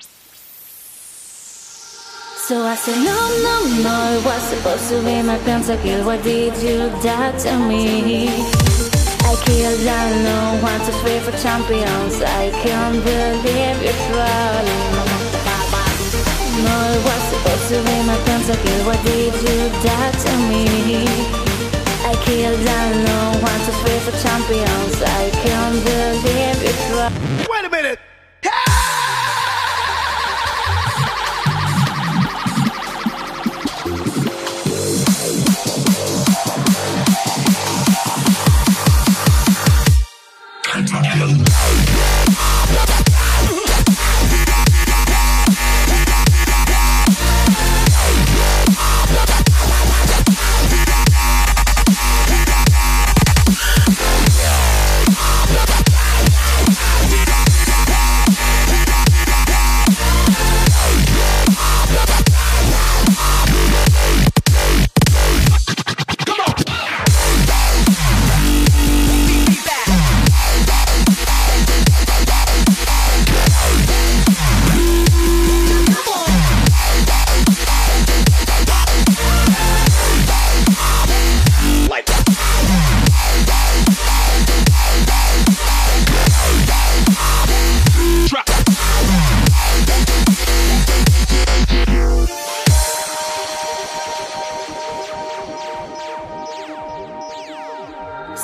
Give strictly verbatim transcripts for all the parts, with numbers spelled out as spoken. So I said, no, no, no, it was supposed to be my pentakill. Why did you do that to me? I killed, I know, one, two, three for champions. I can't believe you're trolling. No, it was supposed to be my pentakill. Why did you do that to me? I killed, I know, one, two, three for champions. I can't believe you're trolling. Wait a minute!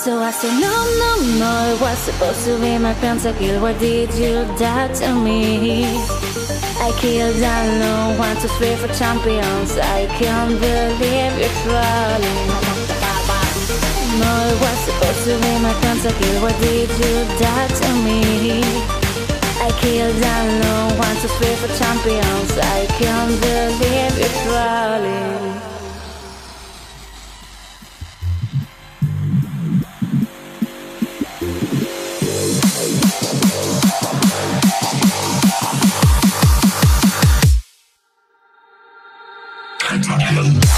So I said, no, no, no, it was supposed to be my pentakill. Why did you do that to me? I killed, I know, one, two, three for champions. I can't believe you're trolling. No, it was supposed to be my pentakill. Why did you do that to me? I killed, I know, one, two, three for champions. I can't believe you're trolling. Pentakill.